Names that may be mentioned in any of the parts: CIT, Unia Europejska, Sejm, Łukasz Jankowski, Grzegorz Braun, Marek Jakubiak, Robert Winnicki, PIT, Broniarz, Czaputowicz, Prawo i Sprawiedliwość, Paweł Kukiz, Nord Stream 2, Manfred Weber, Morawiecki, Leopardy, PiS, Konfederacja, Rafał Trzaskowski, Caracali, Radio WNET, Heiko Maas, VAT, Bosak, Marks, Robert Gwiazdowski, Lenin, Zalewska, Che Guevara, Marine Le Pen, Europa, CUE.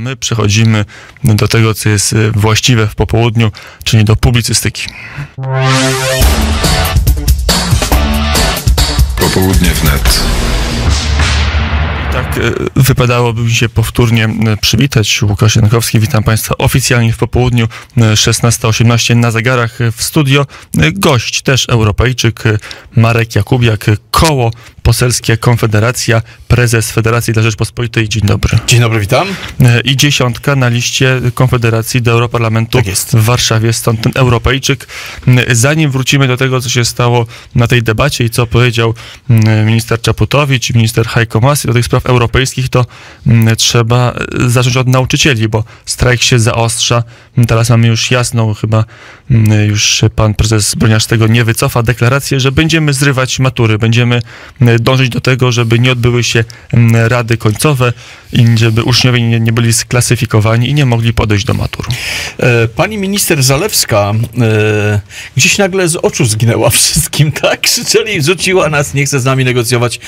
my przechodzimy do tego, co jest właściwe w popołudniu, czyli do publicystyki. Popołudnie WNET. Tak, wypadałoby mi się powtórnie przywitać. Łukasz Jankowski, witam Państwa oficjalnie w popołudniu 16:18 na zegarach w studio. Gość też Europejczyk, Marek Jakubiak, koło poselskie Konfederacja, prezes Federacji dla Rzeczpospolitej. Dzień dobry. Dzień dobry, witam. I 10 na liście Konfederacji do Europarlamentu w Warszawie, stąd ten Europejczyk. Zanim wrócimy do tego, co się stało na tej debacie i co powiedział minister Czaputowicz, minister Heiko Maas do tych spraw europejskich, to trzeba zacząć od nauczycieli, bo strajk się zaostrza. Teraz mamy już jasną, chyba już pan prezes Broniarz tego nie wycofa, deklarację, że będziemy zrywać matury, będziemy dążyć do tego, żeby nie odbyły się rady końcowe i żeby uczniowie nie byli sklasyfikowani i nie mogli podejść do matur. Pani minister Zalewska gdzieś nagle z oczu zginęła wszystkim, tak? Krzyczeli, rzuciła nas, nie chce z nami negocjować.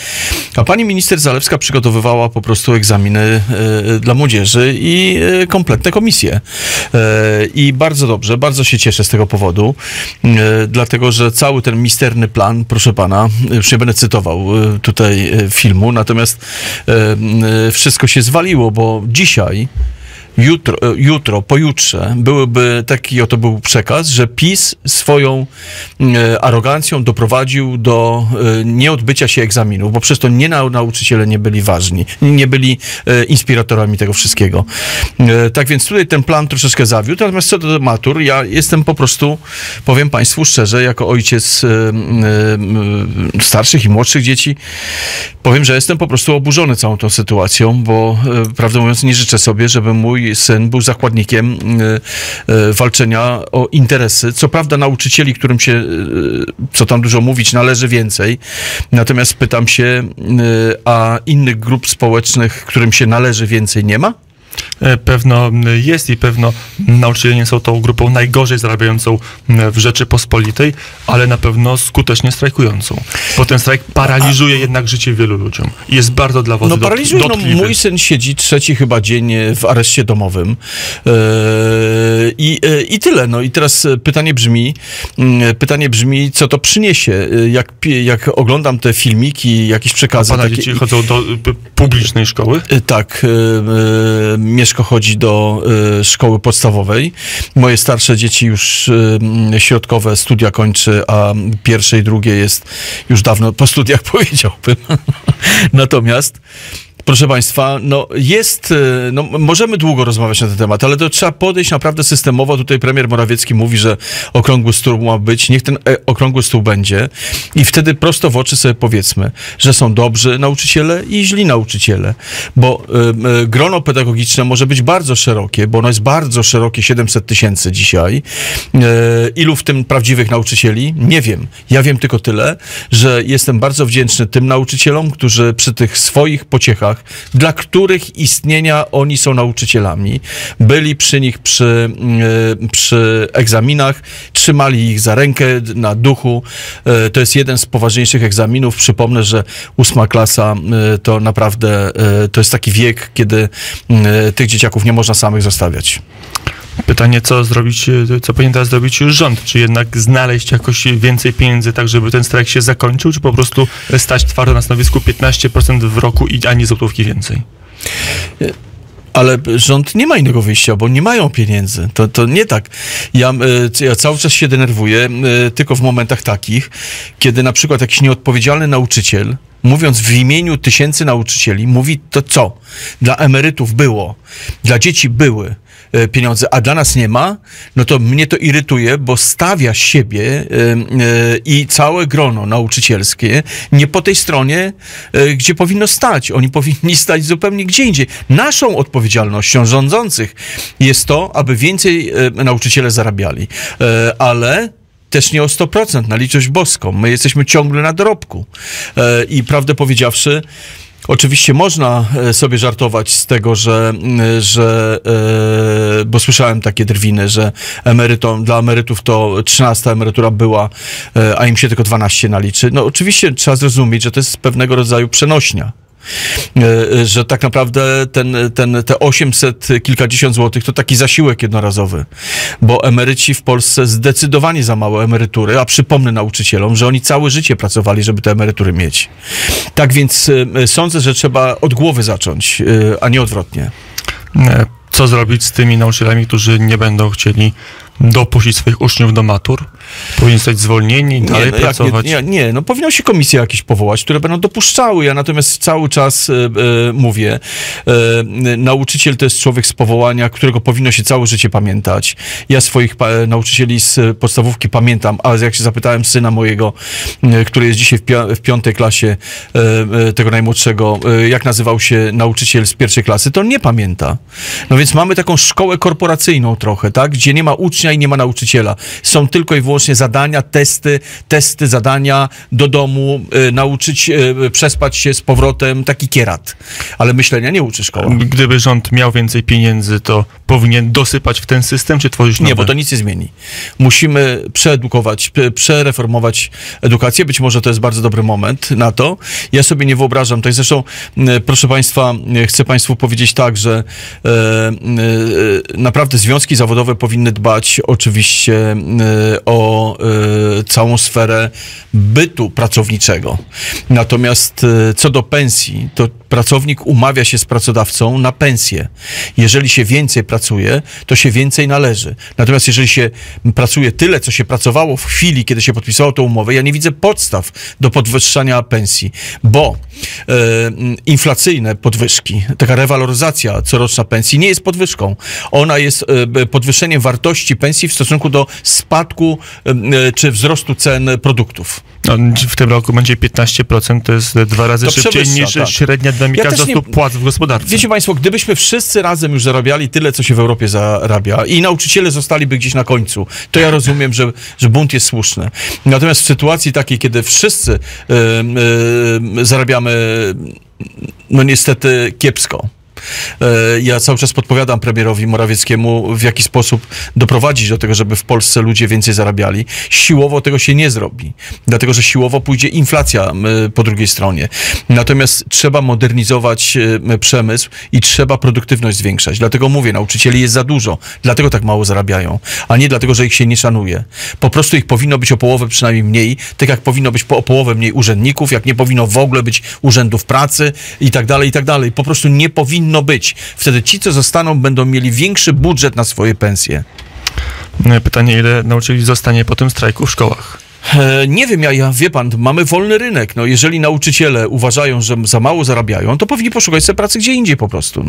A pani minister Zalewska przygotowywała po prostu egzaminy dla młodzieży i kompletne komisje. I bardzo dobrze, bardzo się cieszę z tego powodu, dlatego, że cały ten misterny plan, proszę pana, już nie będę cytował tutaj filmu, natomiast wszystko się zwaliło, bo dzisiaj, jutro, pojutrze byłby taki oto był przekaz, że PiS swoją arogancją doprowadził do nieodbycia się egzaminów, bo przez to nie nauczyciele nie byli ważni, nie byli inspiratorami tego wszystkiego. Tak więc tutaj ten plan troszeczkę zawiódł, natomiast co do matur, ja jestem po prostu, powiem Państwu szczerze, jako ojciec starszych i młodszych dzieci, powiem, że jestem po prostu oburzony całą tą sytuacją, bo prawdę mówiąc nie życzę sobie, żeby mój syn był zakładnikiem walczenia o interesy. Co prawda nauczycieli, którym się, co tam dużo mówić, należy więcej. Natomiast pytam się, a innych grup społecznych, którym się należy więcej, nie ma? Pewno jest i pewno nauczyciele nie są tą grupą najgorzej zarabiającą w Rzeczypospolitej, ale na pewno skutecznie strajkującą. Bo ten strajk paraliżuje jednak życie wielu ludziom. Jest bardzo dla was paraliżuje. No, mój syn siedzi trzeci chyba dzień w areszcie domowym. I tyle. No i teraz pytanie brzmi, co to przyniesie? Jak oglądam te filmiki, jakieś przekazy. A pana dzieci chodzą do publicznej szkoły? Tak. Mieszko chodzi do szkoły podstawowej. Moje starsze dzieci już środkowe studia kończy, a pierwsze i drugie jest już dawno po studiach, powiedziałbym. Natomiast proszę Państwa, no jest, no możemy długo rozmawiać na ten temat, ale to trzeba podejść naprawdę systemowo. Tutaj premier Morawiecki mówi, że okrągły stół ma być, niech ten okrągły stół będzie i wtedy prosto w oczy sobie powiedzmy, że są dobrzy nauczyciele i źli nauczyciele, bo grono pedagogiczne może być bardzo szerokie, bo ono jest bardzo szerokie, 700 000 dzisiaj. Ilu w tym prawdziwych nauczycieli? Nie wiem. Ja wiem tylko tyle, że jestem bardzo wdzięczny tym nauczycielom, którzy przy tych swoich pociechach, dla których istnienia oni są nauczycielami. Byli przy nich przy egzaminach, trzymali ich za rękę, na duchu. To jest jeden z poważniejszych egzaminów. Przypomnę, że 8. klasa to naprawdę, to jest taki wiek, kiedy tych dzieciaków nie można samych zostawiać. Pytanie, co powinien teraz zrobić już rząd? Czy jednak znaleźć jakoś więcej pieniędzy, tak żeby ten strajk się zakończył, czy po prostu stać twardo na stanowisku 15% w roku i ani złotówki więcej? Ale rząd nie ma innego wyjścia, bo nie mają pieniędzy. To nie tak. Ja cały czas się denerwuję, tylko w momentach takich, kiedy na przykład jakiś nieodpowiedzialny nauczyciel, mówiąc w imieniu tysięcy nauczycieli, mówi to co? Dla emerytów było, dla dzieci były pieniądze, a dla nas nie ma, no to mnie to irytuje, bo stawia siebie i całe grono nauczycielskie nie po tej stronie, gdzie powinno stać. Oni powinni stać zupełnie gdzie indziej. Naszą odpowiedzialnością rządzących jest to, aby więcej nauczyciele zarabiali, ale też nie o 100%, na litość boską. My jesteśmy ciągle na dorobku. I prawdę powiedziawszy, oczywiście można sobie żartować z tego, bo słyszałem takie drwiny, że dla emerytów to 13 emerytura była, a im się tylko 12 naliczy. No oczywiście trzeba zrozumieć, że to jest pewnego rodzaju przenośnia. że tak naprawdę te 800 kilkadziesiąt złotych to taki zasiłek jednorazowy, bo emeryci w Polsce zdecydowanie za mało emerytury, a przypomnę nauczycielom, że oni całe życie pracowali, żeby te emerytury mieć. Tak więc sądzę, że trzeba od głowy zacząć, a nie odwrotnie. Co zrobić z tymi nauczycielami, którzy nie będą chcieli dopuścić swoich uczniów do matur? Powinni zostać zwolnieni, dalej pracować? Nie, powinno się komisje jakieś powołać, które będą dopuszczały. Ja natomiast cały czas mówię, nauczyciel to jest człowiek z powołania, którego powinno się całe życie pamiętać. Ja swoich nauczycieli z podstawówki pamiętam, ale jak się zapytałem syna mojego, który jest dzisiaj w piątej klasie, tego najmłodszego, jak nazywał się nauczyciel z pierwszej klasy, to on nie pamięta. No więc mamy taką szkołę korporacyjną trochę, tak, gdzie nie ma ucznia i nie ma nauczyciela. Są tylko i wyłącznie zadania, testy, zadania, do domu, nauczyć, przespać się z powrotem, taki kierat. Ale myślenia nie uczy szkoła. Gdyby rząd miał więcej pieniędzy, to powinien dosypać w ten system, czy tworzyć nowe? Nie, bo to nic nie zmieni. Musimy przeedukować, przereformować edukację. Być może to jest bardzo dobry moment na to. Ja sobie nie wyobrażam. Tak zresztą, proszę Państwa, chcę Państwu powiedzieć tak, że naprawdę związki zawodowe powinny dbać oczywiście o całą sferę bytu pracowniczego. Natomiast co do pensji, to pracownik umawia się z pracodawcą na pensję. Jeżeli się więcej pracuje, to się więcej należy. Natomiast jeżeli się pracuje tyle, co się pracowało w chwili, kiedy się podpisało tą umowę, ja nie widzę podstaw do podwyższania pensji, bo inflacyjne podwyżki, taka rewaloryzacja coroczna pensji nie jest podwyżką. Ona jest podwyższeniem wartości pensji w stosunku do spadku czy wzrostu cen produktów. No, w tym roku będzie 15%, to jest 2 razy to szybciej niż średnia dynamika wzrostu płac w gospodarce. Wiecie Państwo, gdybyśmy wszyscy razem już zarabiali tyle, co się w Europie zarabia i nauczyciele zostaliby gdzieś na końcu, to ja rozumiem, że bunt jest słuszny. Natomiast w sytuacji takiej, kiedy wszyscy zarabiamy, no niestety kiepsko. Ja cały czas podpowiadam premierowi Morawieckiemu, w jaki sposób doprowadzić do tego, żeby w Polsce ludzie więcej zarabiali. Siłowo tego się nie zrobi, dlatego że siłowo pójdzie inflacja po drugiej stronie. Natomiast trzeba modernizować przemysł i trzeba produktywność zwiększać. Dlatego mówię, nauczycieli jest za dużo, dlatego tak mało zarabiają, a nie dlatego, że ich się nie szanuje. Po prostu ich powinno być o połowę przynajmniej mniej, tak jak powinno być o połowę mniej urzędników, jak nie powinno w ogóle być urzędów pracy i tak dalej, i tak dalej. Po prostu nie powinno być. Wtedy ci, co zostaną, będą mieli większy budżet na swoje pensje. Pytanie, ile nauczycieli zostanie po tym strajku w szkołach? Nie wiem, wie pan, mamy wolny rynek. No, jeżeli nauczyciele uważają, że za mało zarabiają, to powinni poszukać sobie pracy gdzie indziej po prostu.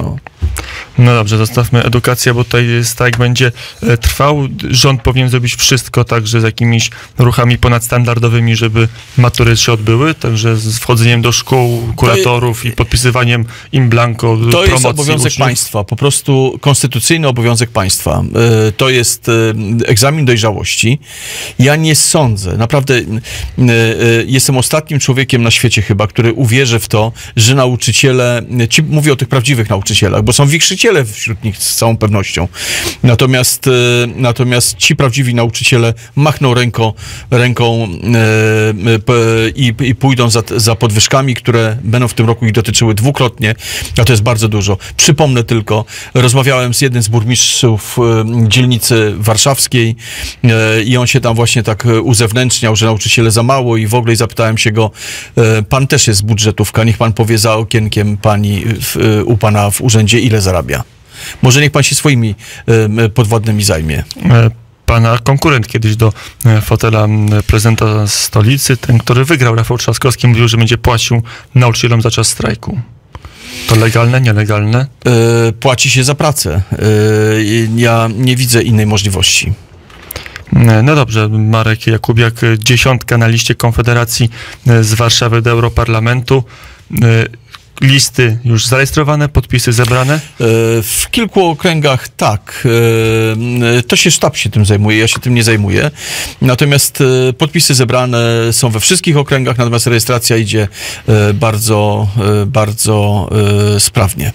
No dobrze, zostawmy edukację, bo tutaj strajk będzie trwał. Rząd powinien zrobić wszystko, także z jakimiś ruchami ponadstandardowymi, żeby matury się odbyły, także z wchodzeniem do szkół, kuratorów i podpisywaniem im blanko promocji uczniów. To jest obowiązek państwa, po prostu konstytucyjny obowiązek państwa. To jest egzamin dojrzałości. Ja nie sądzę, naprawdę jestem ostatnim człowiekiem na świecie chyba, który uwierzy w to, że nauczyciele, mówię o tych prawdziwych nauczycielach, bo są wichrzyciele wśród nich z całą pewnością. Natomiast ci prawdziwi nauczyciele machną ręką i pójdą za podwyżkami, które będą w tym roku ich dotyczyły dwukrotnie, a to jest bardzo dużo. Przypomnę tylko, rozmawiałem z jednym z burmistrzów dzielnicy warszawskiej i on się tam właśnie tak uzewnętrznił, że nauczyciele za mało i w ogóle, i zapytałem się go, pan też jest budżetówka, niech pan powie za okienkiem pani u pana w urzędzie, ile zarabia. Może niech pan się swoimi podwładnymi zajmie. Pana konkurent kiedyś do fotela prezydenta stolicy, ten, który wygrał, Rafał Trzaskowski, mówił, że będzie płacił nauczycielom za czas strajku. To legalne, nielegalne? Płaci się za pracę. Ja nie widzę innej możliwości. No dobrze, Marek Jakubiak, 10. na liście Konfederacji z Warszawy do Europarlamentu. Listy już zarejestrowane, podpisy zebrane? W kilku okręgach tak. To się sztab się tym zajmuje, ja się tym nie zajmuję. Natomiast podpisy zebrane są we wszystkich okręgach, natomiast rejestracja idzie bardzo, bardzo sprawnie,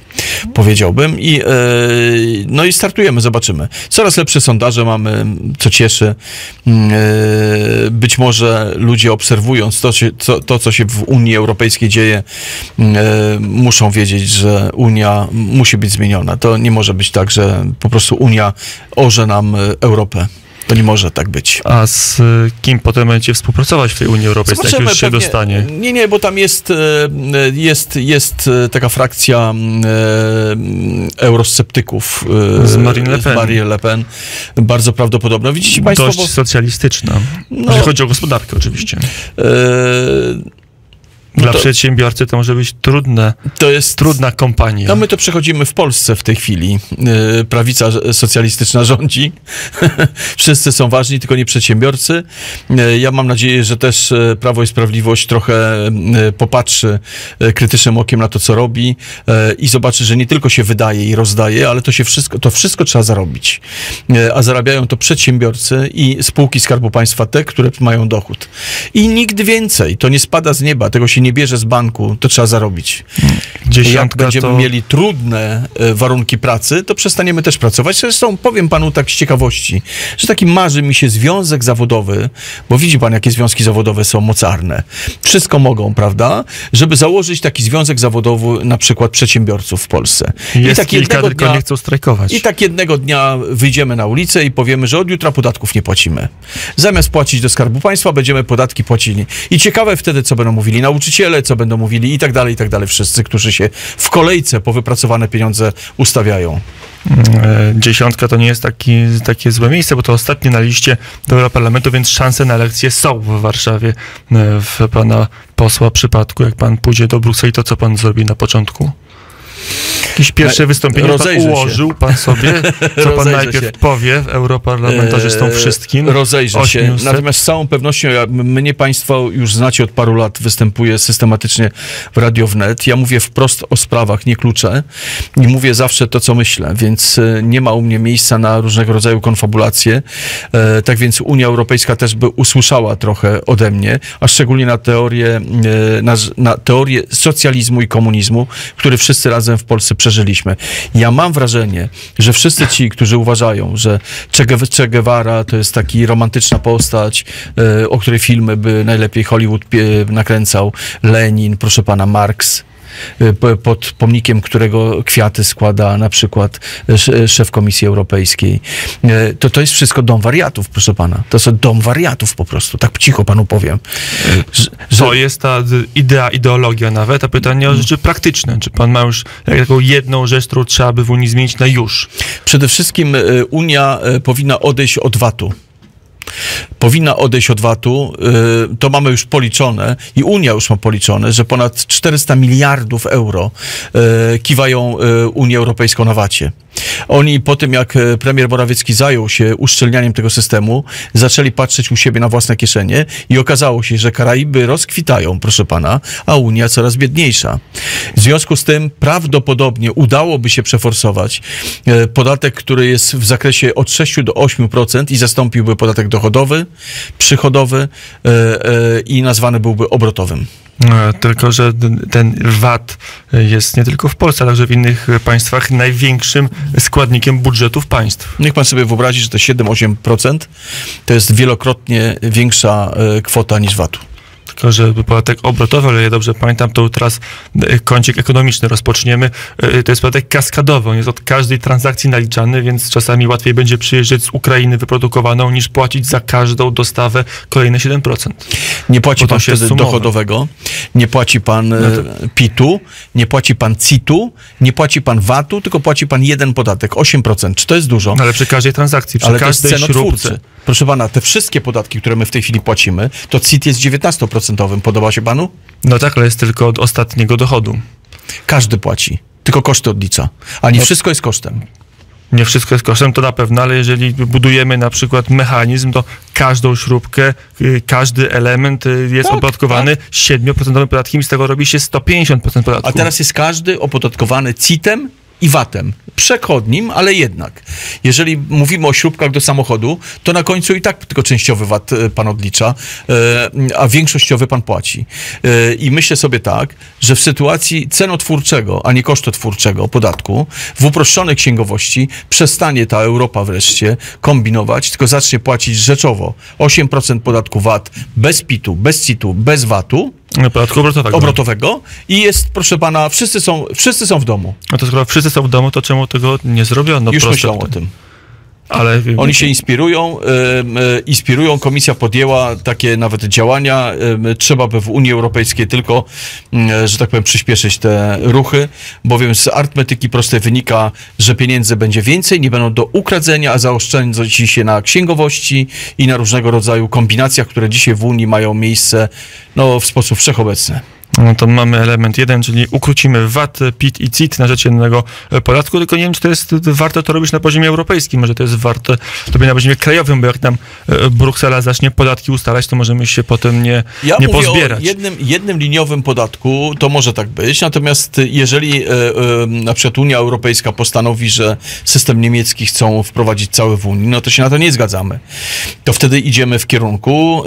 powiedziałbym. I startujemy, zobaczymy. Coraz lepsze sondaże mamy, co cieszy. Być może ludzie obserwując to, co się w Unii Europejskiej dzieje, muszą wiedzieć, że Unia musi być zmieniona. To nie może być tak, że po prostu Unia orze nam Europę. To nie może tak być. A z kim potem będzie współpracować w tej Unii Europejskiej, jak już się pewnie dostanie? Nie, bo tam jest taka frakcja eurosceptyków. Z Marine Le Pen. Bardzo prawdopodobne. Widzicie państwo, dość socjalistyczna. No, jeżeli chodzi o gospodarkę oczywiście. Dla przedsiębiorcy to może być trudne. To jest trudna kompania. No my to przechodzimy w Polsce w tej chwili. Prawica socjalistyczna rządzi. Wszyscy są ważni, tylko nie przedsiębiorcy. Ja mam nadzieję, że też Prawo i Sprawiedliwość trochę popatrzy krytycznym okiem na to, co robi i zobaczy, że nie tylko się wydaje i rozdaje, ale to wszystko trzeba zarobić. A zarabiają to przedsiębiorcy i spółki Skarbu Państwa, te, które mają dochód. I nigdy więcej. To nie spada z nieba. Tego się nie bierze z banku, to trzeba zarobić. Jak będziemy mieli trudne warunki pracy, to przestaniemy też pracować. Zresztą powiem panu tak z ciekawości, że taki marzy mi się związek zawodowy, bo widzi pan, jakie związki zawodowe są mocarne. Wszystko mogą, prawda? Żeby założyć taki związek zawodowy na przykład przedsiębiorców w Polsce. Jest kilka, tylko nie chcą strajkować. I tak jednego dnia wyjdziemy na ulicę i powiemy, że od jutra podatków nie płacimy. Zamiast płacić do Skarbu Państwa, będziemy podatki płacili. I ciekawe wtedy, co będą mówili nauczyciele, co będą mówili i tak dalej, wszyscy, którzy się w kolejce po wypracowane pieniądze ustawiają. Dziesiątka to nie jest takie złe miejsce, bo to ostatnie na liście do Europarlamentu, więc szanse na elekcje są w Warszawie. W pana posła przypadku, jak pan pójdzie do Brukseli, to co pan zrobi na początku? Jakieś pierwsze wystąpienie pan ułożył sobie, co pan najpierw powie w europarlamentarze z tą wszystkim. Rozejrzę się. Natomiast z całą pewnością, mnie państwo już znacie od paru lat, występuję systematycznie w Radio WNET. Ja mówię wprost o sprawach, nie kluczę. I mówię zawsze to, co myślę, więc nie ma u mnie miejsca na różnego rodzaju konfabulacje. Tak więc Unia Europejska też by usłyszała trochę ode mnie, a szczególnie na teorię socjalizmu i komunizmu, który wszyscy razem w Polsce przeżyliśmy. Ja mam wrażenie, że wszyscy ci, którzy uważają, że Che Guevara to jest taki romantyczna postać, o której filmy by najlepiej Hollywood nakręcał, Lenin, proszę pana, Marks, pod pomnikiem którego kwiaty składa na przykład szef Komisji Europejskiej. To jest wszystko dom wariatów, proszę pana. To jest dom wariatów po prostu. Tak cicho panu powiem. To jest ta ideologia nawet, a pytanie o rzeczy praktyczne. Czy pan ma już taką jedną rzecz, którą trzeba by w Unii zmienić na już? Przede wszystkim Unia powinna odejść od VAT-u. Powinna odejść od VAT-u, to mamy już policzone i Unia już ma policzone, że ponad 400 miliardów euro kiwają Unię Europejską na VAT-ie. Oni po tym, jak premier Morawiecki zajął się uszczelnianiem tego systemu, zaczęli patrzeć u siebie na własne kieszenie i okazało się, że Karaiby rozkwitają, proszę pana, a Unia coraz biedniejsza. W związku z tym prawdopodobnie udałoby się przeforsować podatek, który jest w zakresie od 6 do 8% i zastąpiłby podatek dochodowy, przychodowy i nazwany byłby obrotowym. Tylko że ten VAT jest nie tylko w Polsce, ale także w innych państwach największym składnikiem budżetów państw. Niech pan sobie wyobrazi, że te 7-8% to jest wielokrotnie większa kwota niż VAT-u. Tylko że podatek obrotowy, ale ja dobrze pamiętam, to teraz kącik ekonomiczny rozpoczniemy. To jest podatek kaskadowy, on jest od każdej transakcji naliczany, więc czasami łatwiej będzie przyjeżdżać z Ukrainy wyprodukowaną, niż płacić za każdą dostawę kolejne 7%. Nie płaci pan wtedy dochodowego, nie płaci pan PIT-u, nie płaci pan CIT-u, nie płaci pan VAT-u, tylko płaci pan jeden podatek, 8%. Czy to jest dużo? No ale przy każdej transakcji, przy każdej śrubce. Proszę pana, te wszystkie podatki, które my w tej chwili płacimy, to CIT jest 19%. Podoba się panu? No tak, ale jest tylko od ostatniego dochodu. Każdy płaci, tylko koszty odlicza. A nie wszystko jest kosztem. Nie wszystko jest kosztem, to na pewno, ale jeżeli budujemy na przykład mechanizm, to każdą śrubkę, każdy element jest opodatkowany 7% podatkiem i z tego robi się 150% podatku. A teraz jest każdy opodatkowany CIT-em i VAT-em. Przechodnim, ale jednak. Jeżeli mówimy o śrubkach do samochodu, to na końcu i tak tylko częściowy VAT pan odlicza, a większościowy pan płaci. I myślę sobie tak, że w sytuacji cenotwórczego, a nie kosztotwórczego podatku, w uproszczonej księgowości przestanie ta Europa wreszcie kombinować, tylko zacznie płacić rzeczowo 8% podatku VAT bez PIT-u, bez CIT-u, bez VAT-u, podatku obrotowego i jest, proszę pana, wszyscy są w domu. No to skoro wszyscy są w domu, to czemu tego nie zrobiono? Już myślą o tym. Ale... Oni się inspirują, komisja podjęła takie nawet działania, trzeba by w Unii Europejskiej tylko, że tak powiem, przyspieszyć te ruchy, bowiem z arytmetyki prostej wynika, że pieniędzy będzie więcej, nie będą do ukradzenia, a zaoszczędzi się na księgowości i na różnego rodzaju kombinacjach, które dzisiaj w Unii mają miejsce no, w sposób wszechobecny. No to mamy element jeden, czyli ukrócimy VAT, PIT i CIT na rzecz jednego podatku, tylko nie wiem, czy to jest warto to robić na poziomie europejskim, może to jest warto robić na poziomie krajowym, bo jak tam Bruksela zacznie podatki ustalać, to możemy się potem nie pozbierać. O jednym liniowym podatku to może tak być, natomiast jeżeli na przykład Unia Europejska postanowi, że system niemiecki chcą wprowadzić cały w Unii, no to się na to nie zgadzamy. To wtedy idziemy w kierunku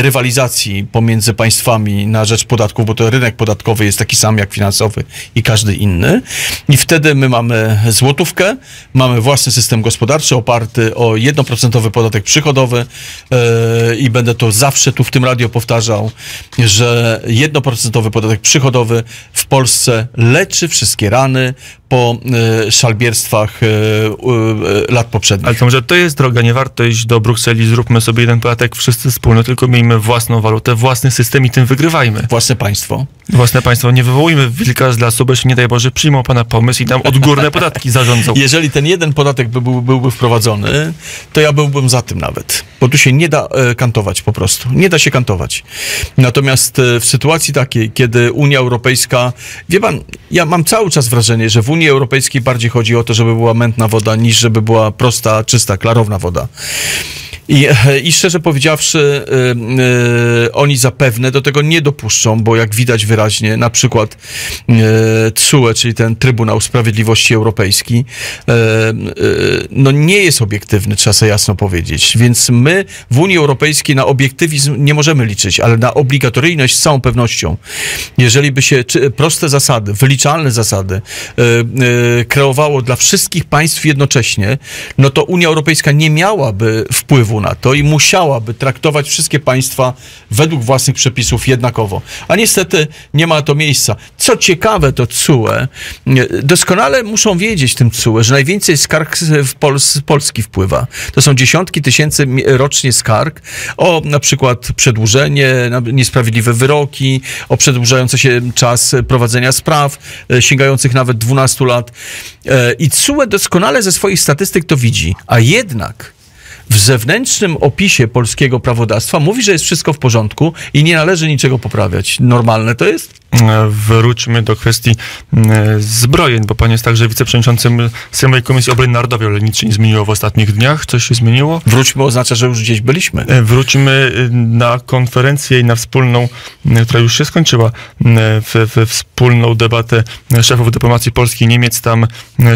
rywalizacji pomiędzy państwami na rzecz podatku, bo to rynek podatkowy jest taki sam jak finansowy i każdy inny. I wtedy my mamy złotówkę, mamy własny system gospodarczy oparty o 1% podatek przychodowy i będę to zawsze tu w tym radio powtarzał, że 1% podatek przychodowy w Polsce leczy wszystkie rany po szalbierstwach lat poprzednich. Ale to może to jest droga, nie warto iść do Brukseli, zróbmy sobie jeden podatek, wszyscy wspólnie, tylko miejmy własną walutę, własny system i tym wygrywajmy. Własne państwo. Nie wywołujmy wilka z lasu, bo się nie daj Boże przyjmą pana pomysł i tam odgórne podatki zarządzą. Jeżeli ten jeden podatek byłby wprowadzony, to ja byłbym za tym nawet, bo tu się nie da kantować po prostu. Nie da się kantować. Natomiast w sytuacji takiej, kiedy Unia Europejska, wie pan, ja mam cały czas wrażenie, że w Unii Europejskiej bardziej chodzi o to, żeby była mętna woda, niż żeby była prosta, czysta, klarowna woda. I szczerze powiedziawszy, oni zapewne do tego nie dopuszczą, bo jak widać wyraźnie, na przykład CUE, czyli ten Trybunał Sprawiedliwości Europejski, no nie jest obiektywny, trzeba sobie jasno powiedzieć. Więc my w Unii Europejskiej na obiektywizm nie możemy liczyć, ale na obligatoryjność z całą pewnością. Jeżeli by się proste zasady, wyliczalne zasady kreowało dla wszystkich państw jednocześnie, no to Unia Europejska nie miałaby wpływu na to i musiałaby traktować wszystkie państwa według własnych przepisów jednakowo. A niestety nie ma to miejsca. Co ciekawe, to CUE, doskonale muszą wiedzieć tym CUE, że najwięcej skarg z Polski wpływa. To są dziesiątki tysięcy rocznie skarg o na przykład przedłużenie, niesprawiedliwe wyroki, o przedłużający się czas prowadzenia spraw, sięgających nawet 12 lat. I CUE doskonale ze swoich statystyk to widzi. A jednak w zewnętrznym opisie polskiego prawodawstwa mówi, że jest wszystko w porządku i nie należy niczego poprawiać. Normalne to jest? Wróćmy do kwestii zbrojeń, bo pan jest także wiceprzewodniczącym Sejmowej Komisji Obrony Narodowej, ale nic się nie zmieniło w ostatnich dniach. Coś się zmieniło? Wróćmy oznacza, że już gdzieś byliśmy. Wróćmy na konferencję i na wspólną, która już się skończyła, wspólną debatę szefów dyplomacji Polski i Niemiec. Tam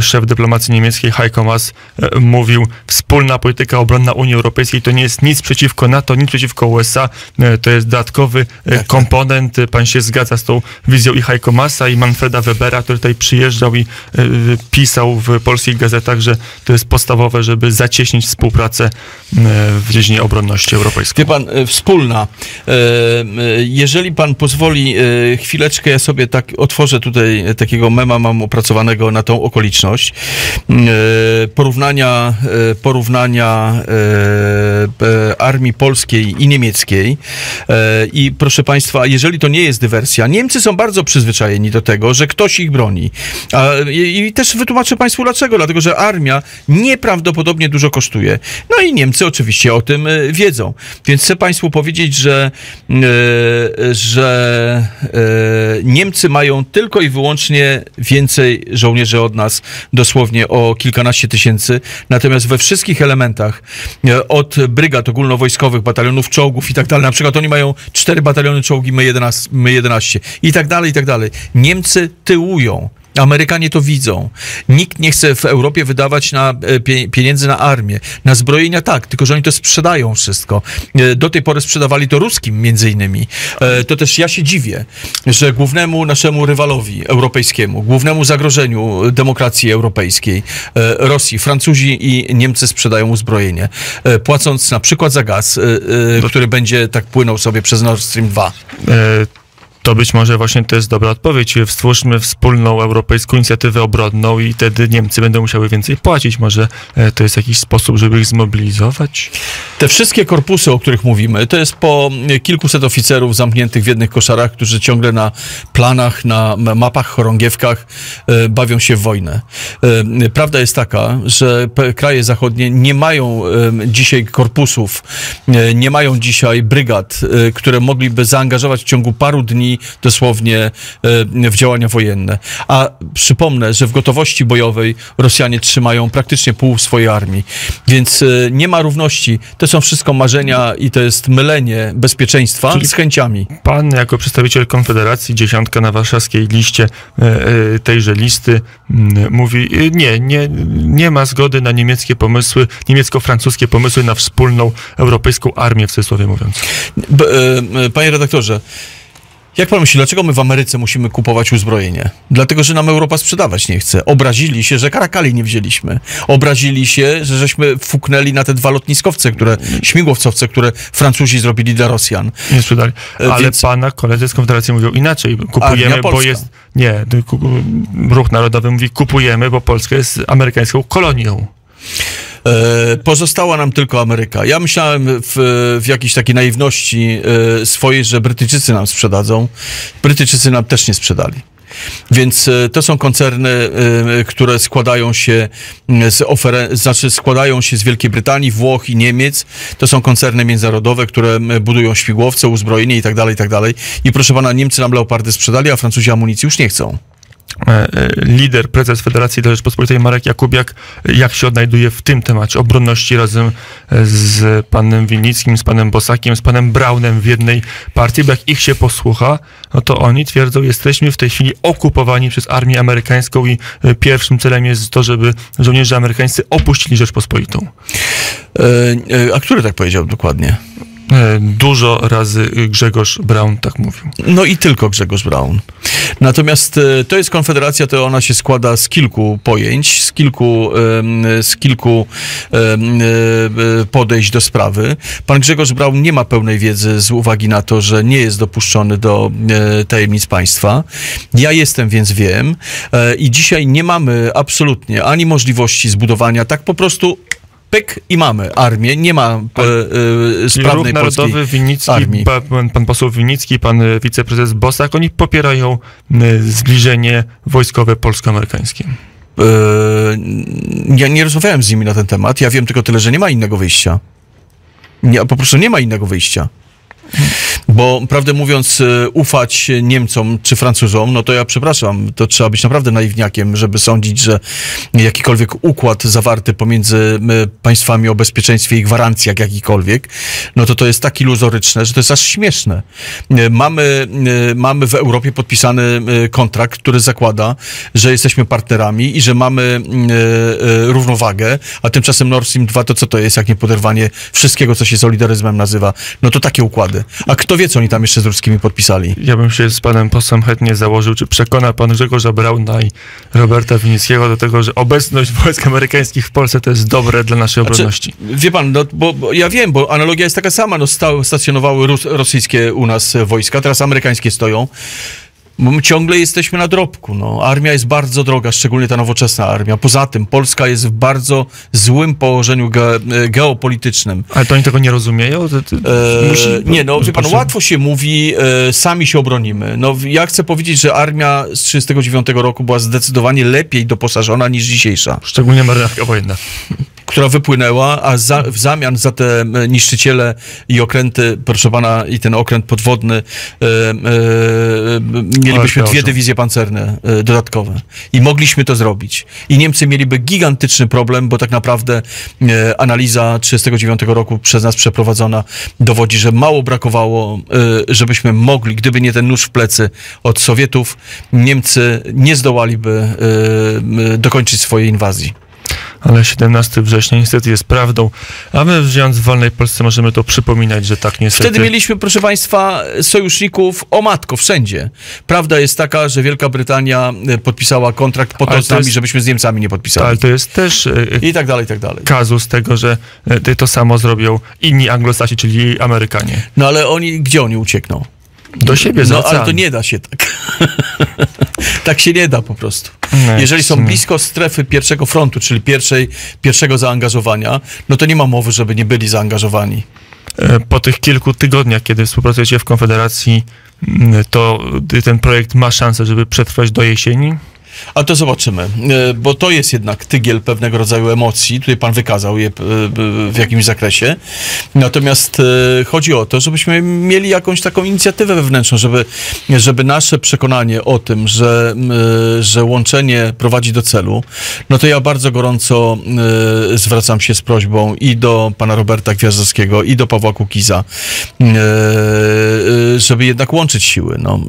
szef dyplomacji niemieckiej Heiko Maas mówił, wspólna polityka obronna Unii Europejskiej to nie jest nic przeciwko NATO, nic przeciwko USA, to jest dodatkowy komponent. Pan się zgadza z tą wizją i Heiko Maasa, i Manfreda Webera, który tutaj przyjeżdżał i pisał w polskich gazetach, że to jest podstawowe, żeby zacieśnić współpracę w dziedzinie obronności europejskiej. Wie pan, wspólna. Jeżeli pan pozwoli chwileczkę, ja sobie tak otworzę tutaj takiego mema, mam opracowanego na tą okoliczność. Porównania armii polskiej i niemieckiej. I proszę państwa, jeżeli to nie jest dywersja, Niemcy są bardzo przyzwyczajeni do tego, że ktoś ich broni. I też wytłumaczę państwu dlaczego. Dlatego, że armia nieprawdopodobnie dużo kosztuje. No i Niemcy oczywiście o tym wiedzą. Więc chcę państwu powiedzieć, że Niemcy mają tylko i wyłącznie więcej żołnierzy od nas, dosłownie o kilkanaście tysięcy. Natomiast we wszystkich elementach, od brygad ogólnowojskowych, batalionów czołgów i tak dalej. Na przykład oni mają 4 bataliony czołgi, my 11. I tak dalej, i tak dalej. Niemcy tyłują. Amerykanie to widzą. Nikt nie chce w Europie wydawać pieniędzy na armię. Na zbrojenia tak, tylko że oni to sprzedają wszystko. Do tej pory sprzedawali to ruskim między innymi. To też ja się dziwię, że głównemu naszemu rywalowi europejskiemu, głównemu zagrożeniu demokracji europejskiej, Rosji, Francuzi i Niemcy sprzedają uzbrojenie, płacąc na przykład za gaz, który będzie tak płynął sobie przez Nord Stream 2. To być może właśnie to jest dobra odpowiedź. Stwórzmy wspólną europejską inicjatywę obronną i wtedy Niemcy będą musiały więcej płacić. Może to jest jakiś sposób, żeby ich zmobilizować? Te wszystkie korpusy, o których mówimy, to jest po kilkuset oficerów zamkniętych w jednych koszarach, którzy ciągle na planach, na mapach, chorągiewkach bawią się w wojnę. Prawda jest taka, że kraje zachodnie nie mają dzisiaj korpusów, nie mają dzisiaj brygad, które mogliby zaangażować w ciągu paru dni dosłownie w działania wojenne. A przypomnę, że w gotowości bojowej Rosjanie trzymają praktycznie pół swojej armii. Więc nie ma równości. To są wszystko marzenia i to jest mylenie bezpieczeństwa czyli z chęciami. Pan jako przedstawiciel Konfederacji, dziesiątka na warszawskiej liście tejże listy mówi, nie ma zgody na niemieckie pomysły, niemiecko-francuskie pomysły na wspólną europejską armię, w cudzysłowie mówiąc. Panie redaktorze, jak pan myśli, dlaczego my w Ameryce musimy kupować uzbrojenie? Dlatego, że nam Europa sprzedawać nie chce. Obrazili się, że Caracali nie wzięliśmy. Obrazili się, że żeśmy fuknęli na te dwa lotniskowce, śmigłowcowce, które Francuzi zrobili dla Rosjan. Nie sprzedali. Ale więc pana koledzy z Konfederacji mówią inaczej. Kupujemy, bo jest... Nie, Ruch Narodowy mówi, kupujemy, bo Polska jest amerykańską kolonią. Pozostała nam tylko Ameryka. Ja myślałem w jakiejś takiej naiwności swojej, że Brytyjczycy nam sprzedadzą. Brytyjczycy nam też nie sprzedali. Więc to są koncerny, które składają się z Wielkiej Brytanii, Włoch i Niemiec. To są koncerny międzynarodowe, które budują śmigłowce, uzbrojenie i tak dalej, i tak dalej. I proszę pana, Niemcy nam Leopardy sprzedali, a Francuzi amunicji już nie chcą. Lider, prezes Federacji dla Rzeczpospolitej Marek Jakubiak, jak się odnajduje w tym temacie obronności razem z panem Winnickim, z panem Bosakiem, z panem Braunem w jednej partii, bo jak ich się posłucha, no to oni twierdzą, jesteśmy w tej chwili okupowani przez armię amerykańską i pierwszym celem jest to, żeby żołnierze amerykańscy opuścili Rzeczpospolitą. A który tak powiedział dokładnie? Dużo razy Grzegorz Braun tak mówił. No i tylko Grzegorz Braun. Natomiast to jest Konfederacja, to ona się składa z kilku pojęć, z kilku podejść do sprawy. Pan Grzegorz Braun nie ma pełnej wiedzy z uwagi na to, że nie jest dopuszczony do tajemnic państwa. Ja jestem, więc wiem. I dzisiaj nie mamy absolutnie ani możliwości zbudowania tak po prostu... Pyk i mamy armię. Nie ma sprawnej polskiej armii. Pan poseł Winnicki, pan wiceprezes Bosak, oni popierają zbliżenie wojskowe polsko-amerykańskie. Ja nie rozmawiałem z nimi na ten temat. Ja wiem tylko tyle, że nie ma innego wyjścia. Nie, po prostu nie ma innego wyjścia. Bo prawdę mówiąc, ufać Niemcom czy Francuzom, no to ja przepraszam, to trzeba być naprawdę naiwniakiem, żeby sądzić, że jakikolwiek układ zawarty pomiędzy państwami o bezpieczeństwie i gwarancjach jakikolwiek, no to to jest tak iluzoryczne, że to jest aż śmieszne. Mamy w Europie podpisany kontrakt, który zakłada, że jesteśmy partnerami i że mamy równowagę, a tymczasem Nord Stream 2 to co to jest, jak nie poderwanie wszystkiego, co się solidaryzmem nazywa. No to takie układy. A kto wie, co oni tam jeszcze z ruskimi podpisali? Ja bym się z panem posłem chętnie założył, czy przekona pan Grzegorza Brauna i Roberta Winnickiego do tego, że obecność wojsk amerykańskich w Polsce to jest dobre dla naszej obronności. Wie pan, no, bo ja wiem, bo analogia jest taka sama. No, stacjonowały rosyjskie u nas wojska, teraz amerykańskie stoją. My ciągle jesteśmy na drobku. No. Armia jest bardzo droga, szczególnie ta nowoczesna armia. Poza tym Polska jest w bardzo złym położeniu geopolitycznym. Ale to oni tego nie rozumieją? Nie, no wie pan, łatwo się mówi, sami się obronimy. No, ja chcę powiedzieć, że armia z 1939 roku była zdecydowanie lepiej doposażona niż dzisiejsza. Szczególnie marynarka wojenna. która wypłynęła, a w zamian za te niszczyciele i okręty, proszę pana, i ten okręt podwodny mielibyśmy dwie dywizje pancerne dodatkowe. I mogliśmy to zrobić. I Niemcy mieliby gigantyczny problem, bo tak naprawdę analiza 1939 roku przez nas przeprowadzona dowodzi, że mało brakowało, żebyśmy mogli, gdyby nie ten nóż w plecy od Sowietów, Niemcy nie zdołaliby dokończyć swojej inwazji. Ale 17 września niestety jest prawdą, a my żyjąc w wolnej Polsce możemy to przypominać, że tak niestety. Wtedy mieliśmy, proszę państwa, sojuszników o matko wszędzie. Prawda jest taka, że Wielka Brytania podpisała kontrakt po to z nami, żebyśmy z Niemcami nie podpisali. Ale to jest też i tak dalej, kazus tego, że to samo zrobią inni Anglosasi, czyli Amerykanie. No ale oni, gdzie oni uciekną? Do siebie, no ale to nie da się tak. Tak się nie da po prostu. No, jeżeli są blisko strefy pierwszego frontu, czyli pierwszego zaangażowania, no to nie ma mowy, żeby nie byli zaangażowani. Po tych kilku tygodniach, kiedy współpracujecie w Konfederacji, to ten projekt ma szansę, żeby przetrwać do jesieni? A to zobaczymy, bo to jest jednak tygiel pewnego rodzaju emocji. Tutaj pan wykazał je w jakimś zakresie. Natomiast chodzi o to, żebyśmy mieli jakąś taką inicjatywę wewnętrzną, żeby nasze przekonanie o tym, że łączenie prowadzi do celu, no to ja bardzo gorąco zwracam się z prośbą i do pana Roberta Gwiazdowskiego, i do Pawła Kukiza, żeby jednak łączyć siły, no,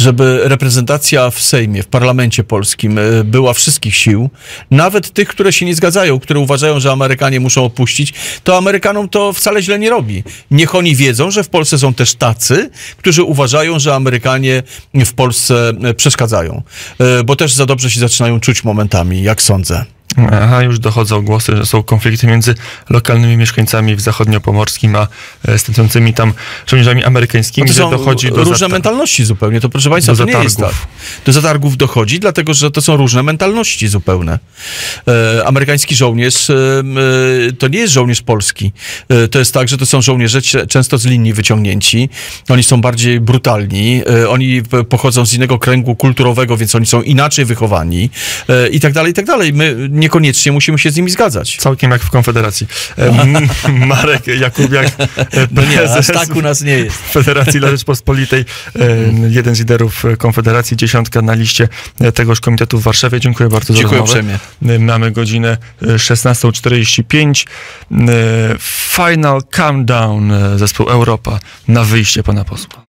żeby reprezentacja w Sejmie, w parlamencie polskim była wszystkich sił, nawet tych, które się nie zgadzają, które uważają, że Amerykanie muszą opuścić, to Amerykanom to wcale źle nie robi. Niech oni wiedzą, że w Polsce są też tacy, którzy uważają, że Amerykanie w Polsce przeszkadzają, bo też za dobrze się zaczynają czuć momentami, jak sądzę. Aha, już dochodzą głosy, że są konflikty między lokalnymi mieszkańcami w Zachodniopomorskim, a stojącymi tam żołnierzami amerykańskimi, no to są dochodzi do różne mentalności zupełnie, to proszę państwa, to nie jest tak. Do zatargów dochodzi, dlatego że to są różne mentalności zupełne. Amerykański żołnierz to nie jest żołnierz polski. To jest tak, że to są żołnierze często z linii wyciągnięci. Oni są bardziej brutalni, oni pochodzą z innego kręgu kulturowego, więc oni są inaczej wychowani i tak dalej, i tak dalej. My niekoniecznie musimy się z nimi zgadzać. Całkiem jak w Konfederacji. Marek Jakubiak, prezes, no nie, tak u nas nie jest. Federacji dla Rzeczpospolitej, jeden z liderów Konfederacji, 10 na liście tegoż komitetu w Warszawie. Dziękuję bardzo za rozmowę. Dziękuję uprzejmie. Mamy godzinę 16:45. Final Countdown, zespół Europa, na wyjście pana posła.